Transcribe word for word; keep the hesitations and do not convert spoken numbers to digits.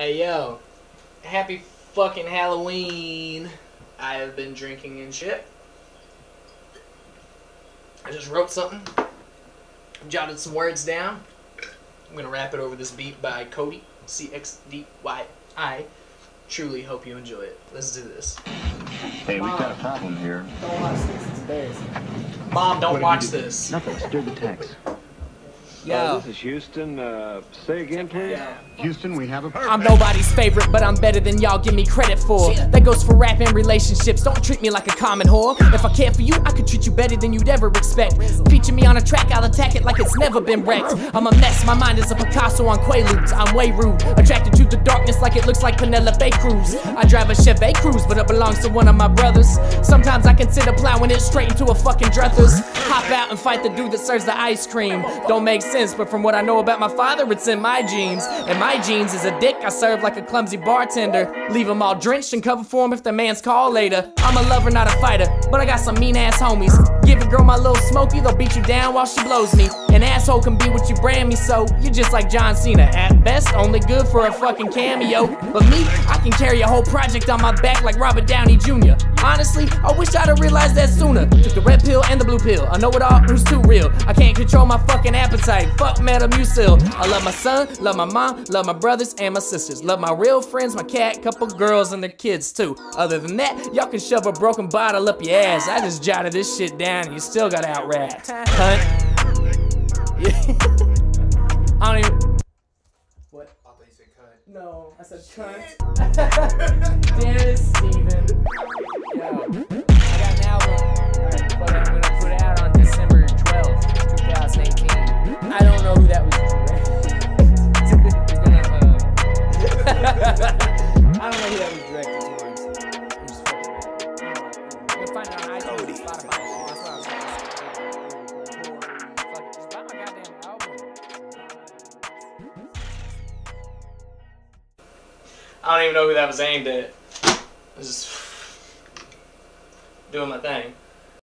Hey, yo. Happy fucking Halloween. I have been drinking and shit. I just wrote something. Jotted some words down. I'm going to rap it over this beat by Cody. C X D Y I. Truly hope you enjoy it. Let's do this. Hey, Mom, we've got a problem here. Don't watch this. It's embarrassing. Mom, don't watch do? this. Nothing. Stir the tanks. Yo. Uh, this is Houston. Uh, say again, please. Yeah. Houston, we have a problem. I'm nobody's favorite, but I'm better than y'all give me credit for. Shit. That goes for rap and relationships. Don't treat me like a common whore. If I care for you, I could treat you better than you'd ever expect. Feature me on a track, I'll attack it like it's never been wrecked. I'm a mess, my mind is a Picasso on Quaaludes. I'm way rude. Attracted you to darkness like it looks like Penelope Cruz. I drive a Chevy Cruze, but it belongs to one of my brothers. Sometimes I consider plowing it straight into a fucking druthers. Hop out and fight the dude that serves the ice cream. Don't make sense, but from what I know about my father, it's in my genes. And my genes is a dick I serve like a clumsy bartender. Leave them all drenched and cover for them if the man's call later. I'm a lover, not a fighter, but I got some mean ass homies. Give a girl my little smoky, they'll beat you down while she blows me. An asshole can be what you brand me, so you're just like John Cena. At best, only good for a fucking cameo. But me, I can carry a whole project on my back like Robert Downey Junior Honestly, I wish I'd have realized that sooner. Took the red pill and the blue pill. I know it all, who's too real? I can't control my fucking appetite. Fuck Metamucil. I love my son, love my mom, love my brothers and my sisters. Love my real friends, my cat, couple girls and their kids too. Other than that, y'all can shove a broken bottle up your ass. I just jotted this shit down and you still got out rap. Hunt. I don't even. No, I said cunt. Damn it, Steven. Yo, I got an album, right, but I'm gonna put it out on December twelfth, two thousand eighteen. I don't know who that was. uh, I don't know who that was directed towards. I'm just fucking. You'll find it on iTunes and Spotify. I don't even know who that was aimed at. I was just doing my thing.